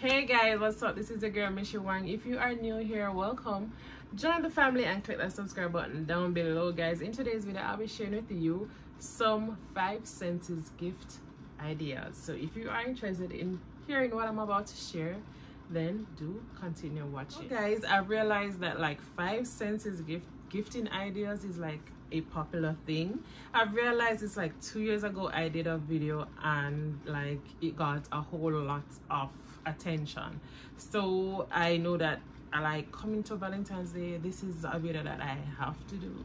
Hey guys, what's up? This is the girl Meshe Wang. If you are new here, welcome. Join the family and click that subscribe button down below, guys. In today's video, I'll be sharing with you some 5 sentences gift ideas. So if you are interested in hearing what I'm about to share, then do continue watching. So guys, I realized that like 5 sentences gifting ideas is like a popular thing. I've realized it's like 2 years ago I did a video and like it got a whole lot of attention. So I know that like coming to Valentine's Day, this is a video that I have to do.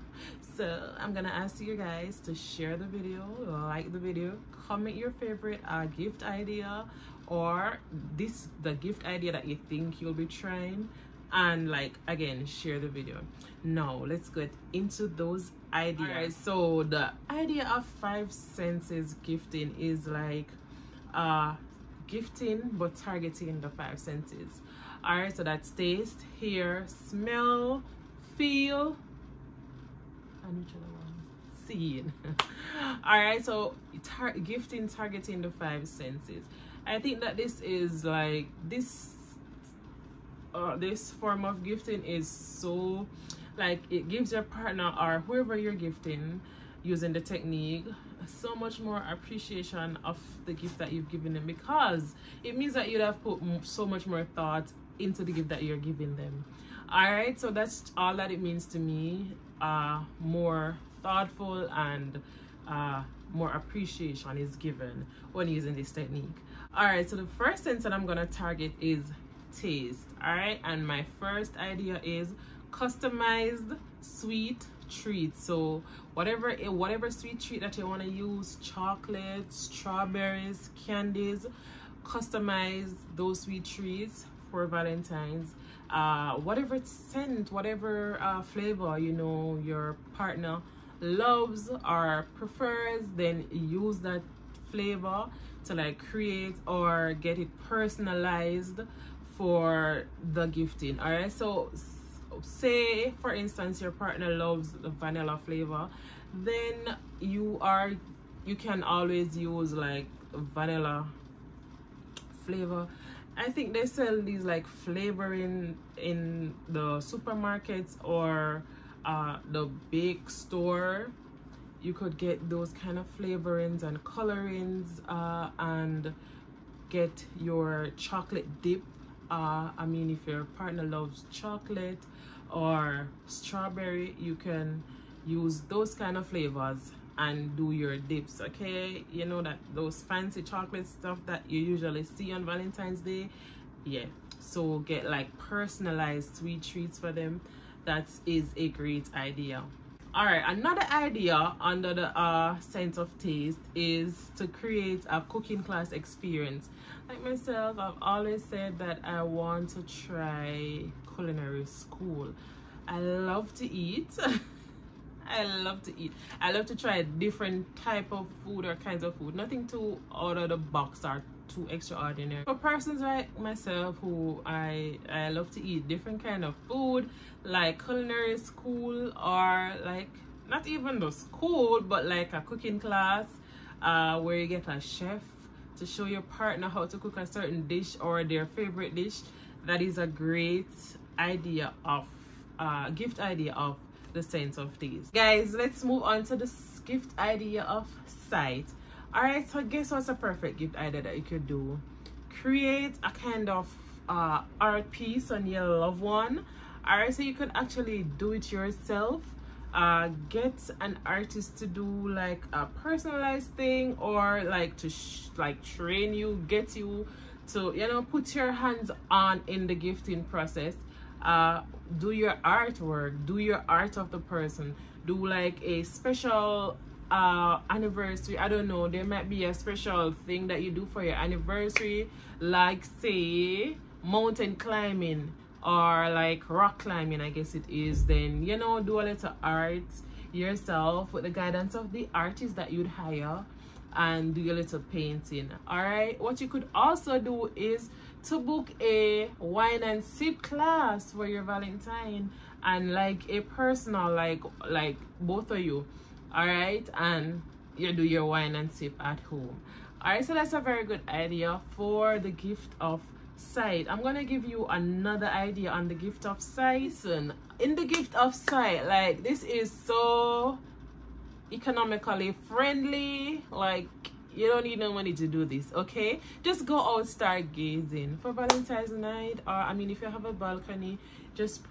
So I'm gonna ask you guys to share the video, like the video, comment your favorite gift idea, or the gift idea that you think you'll be trying, and like again share the video. Now let's get into those ideas. All right, so the idea of 5 senses gifting is like gifting but targeting the 5 senses. All right, so that's taste, hear, smell, feel, and which other one? Seeing. All right, so gifting targeting the 5 senses. I think that this is like this form of gifting is so like it gives your partner or whoever you're gifting using the technique so much more appreciation of the gift that you've given them, because it means that you'd have put so much more thought into the gift that you're giving them. All right, so that's all that it means to me, more thoughtful and more appreciation is given when using this technique. All right, so the first sense that I'm gonna target is taste. All right, and my first idea is customized sweet treat. So whatever sweet treat that you want to use, chocolate, strawberries, candies, customize those sweet treats for Valentine's. Whatever scent, whatever flavor, you know, your partner loves or prefers, then use that flavor to like create or get it personalized for the gifting. All right, so say for instance your partner loves the vanilla flavor, then you can always use like vanilla flavor. I think they sell these like flavoring in the supermarkets or the big store. You could get those kind of flavorings and colorings and get your chocolate dip. I mean, if your partner loves chocolate or strawberry, you can use those kind of flavors and do your dips. Okay, you know that those fancy chocolate stuff that you usually see on Valentine's Day. Yeah, so get like personalized sweet treats for them. That is a great idea. All right, another idea under the sense of taste is to create a cooking class experience. Like myself, I've always said that I want to try culinary school. I love to eat. I love to eat. I love to try different type of food or kinds of food. Nothing too out of the box or too extraordinary. For persons like myself who I love to eat different kind of food, like culinary school, or like not even the school but like a cooking class where you get a chef to show your partner how to cook a certain dish or their favorite dish. That is a great idea of gift idea of the sense of taste. Guys, let's move on to this gift idea of sight. All right, so guess what's a perfect gift idea that you could do? Create a kind of art piece on your loved one. All right, so you could actually do it yourself. Get an artist to do like a personalized thing, or like to train you, get you to, you know, put your hands on in the gifting process. Do your artwork, do your art of the person, do like a special anniversary. I don't know, there might be a special thing that you do for your anniversary, like say mountain climbing or like rock climbing, I guess it is. Then, you know, do a little art yourself with the guidance of the artist that you'd hire, and do your little painting. All right, what you could also do is to book a wine and sip class for your Valentine, and like a personal like both of you. All right, and you do your wine and sip at home. All right, so that's a very good idea for the gift of sight. I'm gonna give you another idea on the gift of sight. Listen, in the gift of sight, like, this is so economically friendly. Like, you don't need no money to do this, okay? Just go out, start gazing for Valentine's night. Or I mean, if you have a balcony, just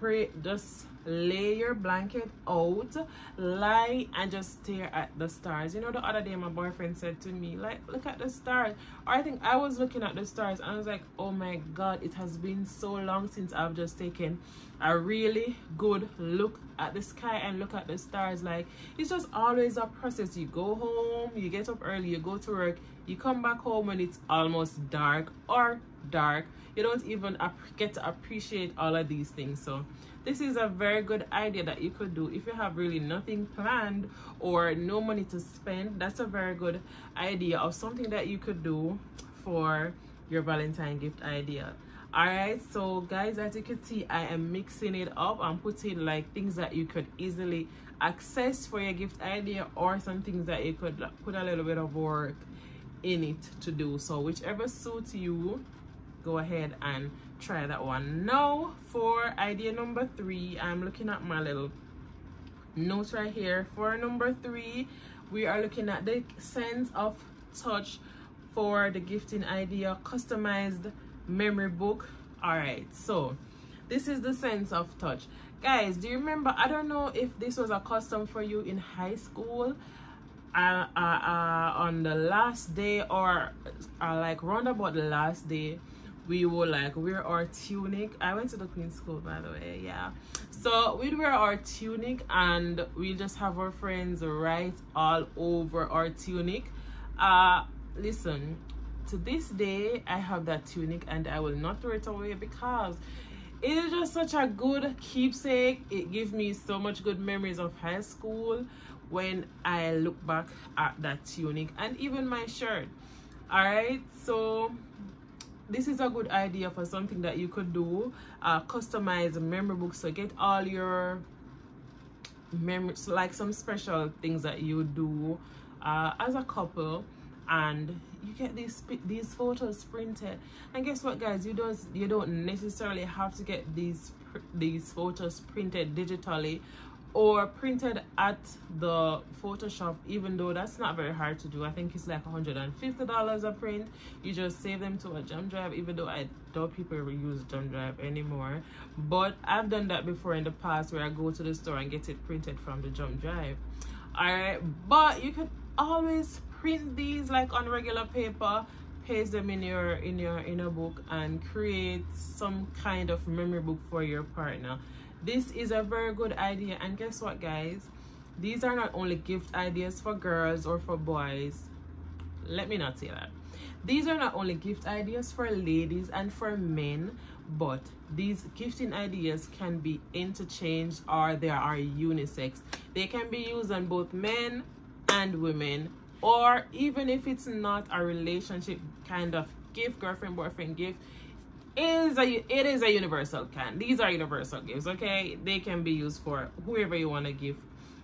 lay your blanket out, lie and just stare at the stars. You know, the other day my boyfriend said to me, like, look at the stars. Or I think I was looking at the stars and I was like, oh my god, it has been so long since I've just taken a really good look at the sky and look at the stars. Like, it's just always a process. You go home, you get up early, you go to work, you come back home when it's almost dark or dark. You don't even get to appreciate all of these things. So this is a very good idea that you could do if you have really nothing planned or no money to spend. That's a very good idea of something that you could do for your Valentine gift idea. All right, so guys, as you can see, I am mixing it up. I'm putting like things that you could easily access for your gift idea, or some things that you could put a little bit of work in it to do. So whichever suits you, go ahead and try that one. Now for idea number 3, I'm looking at my little notes right here. For number 3, we are looking at the sense of touch for the gifting idea, customized memory book. All right, so this is the sense of touch. Guys, do you remember, I don't know if this was a custom for you in high school, on the last day or like round about the last day, we would like wear our tunic. I went to the Queen's school, by the way. Yeah, so we'd wear our tunic and we just have our friends write all over our tunic. Listen, to this day I have that tunic and I will not throw it away, because it is just such a good keepsake. It gives me so much good memories of high school when I look back at that tunic, and even my shirt. All right, so this is a good idea for something that you could do, customize a memory book. So get all your memories, like some special things that you do as a couple, and you get these photos printed. And guess what, guys, you don't necessarily have to get these photos printed digitally or printed at the Photoshop, even though that's not very hard to do. I think it's like $150 a print. You just save them to a jump drive, even though I doubt people use jump drive anymore. But I've done that before in the past, where I go to the store and get it printed from the jump drive. All right, but you can always print these like on regular paper, paste them in a book, and create some kind of memory book for your partner. This is a very good idea. And guess what, guys, these are not only gift ideas for girls or for boys. Let me not say that. These are not only gift ideas for ladies and for men, but these gifting ideas can be interchanged, or they are unisex. They can be used on both men and women, or even if it's not a relationship kind of gift, girlfriend boyfriend gift, it is a universal kind. These are universal gifts, okay? They can be used for whoever you want to give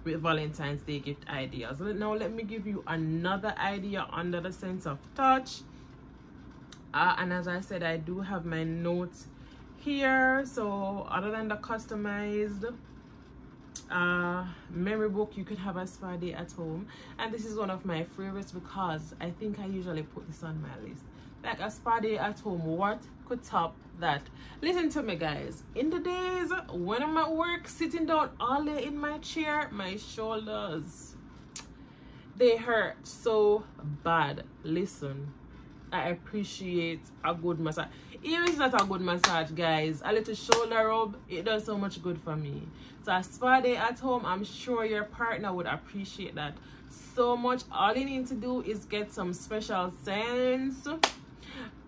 with Valentine's Day gift ideas. Now let me give you another idea under the sense of touch, and as I said, I do have my notes here. So other than the customized memory book, you could have a spa day at home, and this is one of my favorites because I think I usually put this on my list. Like a spa day at home, what could top that? Listen to me, guys, in the days when I'm at work sitting down all day in my chair, my shoulders, they hurt so bad. Listen, I appreciate a good massage. Even if it's not a good massage, guys, a little shoulder rub, it does so much good for me. So a spa day at home, I'm sure your partner would appreciate that so much. All you need to do is get some special scents,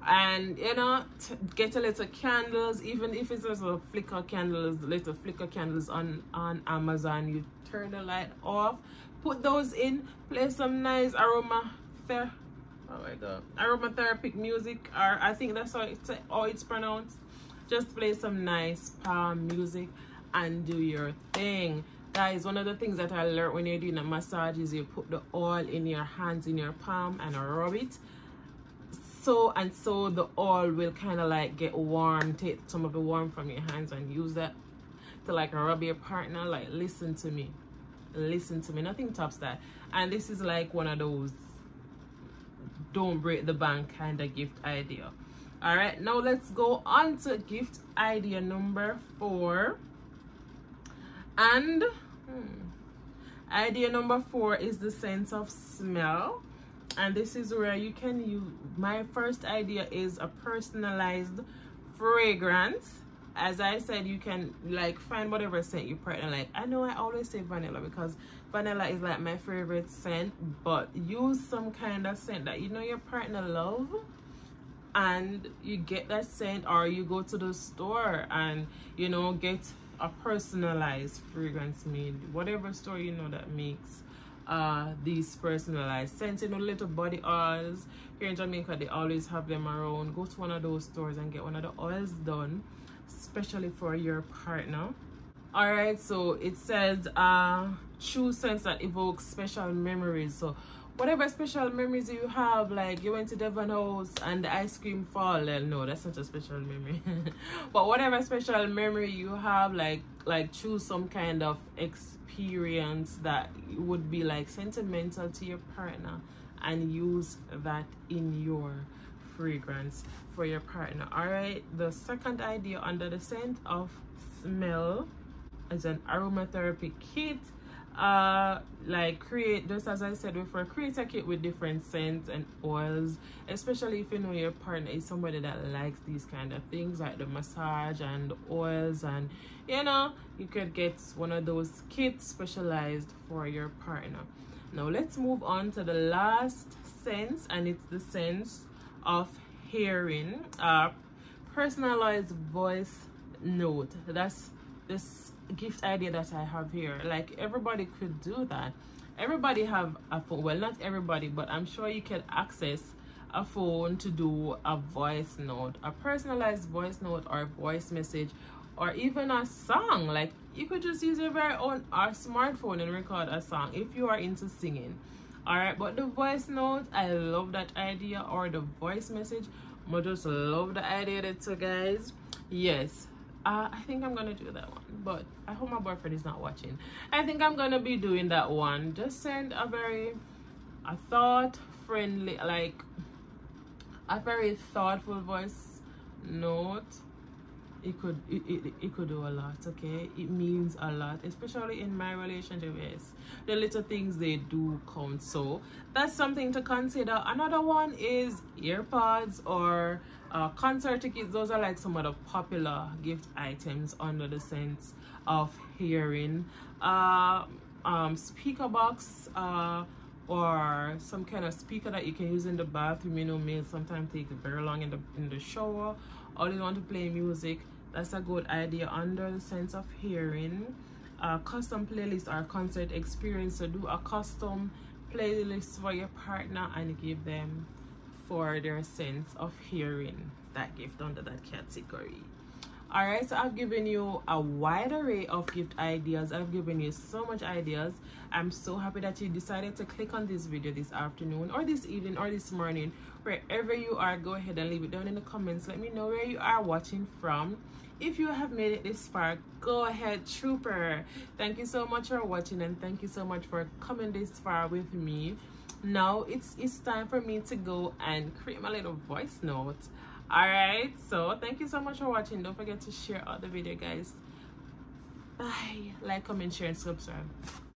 and you know, get a little candles, even if it's just little flicker candles on Amazon. You turn the light off, put those in, play some nice aromatherapy music, or I think that's how it's pronounced. Just play some nice palm music and do your thing. That is one of the things that I learned when you're doing a massage, is you put the oil in your hands, in your palm, and rub it. so and so the oil will kind of like get warm. Take some of the warmth from your hands and use that to like rub your partner. Like, listen to me, listen to me, nothing tops that. And this is like one of those don't break the bank kind of gift idea. All right, now let's go on to gift idea number 4. And idea number 4 is the sense of smell. And this is where you can use, my first idea is a personalized fragrance. As I said, you can like find whatever scent your partner like. I know I always say vanilla because vanilla is like my favorite scent, but use some kind of scent that you know your partner love, and you get that scent, or you go to the store and you know get a personalized fragrance made. Whatever store you know that makes these personalized scents, you know, little body oils. Here in Jamaica they always have them around. Go to one of those stores and get one of the oils done especially for your partner. All right, so it says true scents that evoke special memories. So whatever special memories you have, like you went to Devon House and the ice cream fall, no, that's not a special memory. But whatever special memory you have, like choose some kind of experience that would be like sentimental to your partner and use that in your fragrance for your partner. All right, the second idea under the scent of smell is an aromatherapy kit. Like create, just as I said before, create a kit with different scents and oils, especially if you know your partner is somebody that likes these kind of things like the massage and the oils, and you know you could get one of those kits specialized for your partner. Now let's move on to the last sense, and it's the sense of hearing. Personalized voice note, that's this gift idea that I have here. Like, everybody could do that. Everybody have a phone. Well, not everybody, but I'm sure you can access a phone to do a voice note, a personalized voice note or voice message, or even a song. Like, you could just use your very own smartphone and record a song if you are into singing. All right, but the voice note, I love that idea, or the voice message. I just love the idea that too, guys. Yes, I think I'm gonna do that one, but I hope my boyfriend is not watching. I think I'm gonna be doing that one. Just send a thought friendly, like a very thoughtful voice note. It could do a lot. Okay, it means a lot, especially in my relationship. Yes, the little things, they do count, so that's something to consider. Another one is earpods or concert tickets. Those are like some of the popular gift items under the sense of hearing. Speaker box, or some kind of speaker that you can use in the bathroom. You know, males sometimes take very long in the shower, or they want to play music. That's a good idea under the sense of hearing. Custom playlist or concert experience. So do a custom playlist for your partner and give them for their sense of hearing that gift under that category. All right, so I've given you a wide array of gift ideas. I've given you so much ideas. I'm so happy that you decided to click on this video this afternoon or this evening or this morning. Wherever you are, go ahead and leave it down in the comments. Let me know where you are watching from. If you have made it this far, go ahead, trooper. Thank you so much for watching, and thank you so much for coming this far with me. Now it's time for me to go and create my little voice note. All right, so thank you so much for watching. Don't forget to share out the video, guys. Bye. Like, comment, share, and subscribe.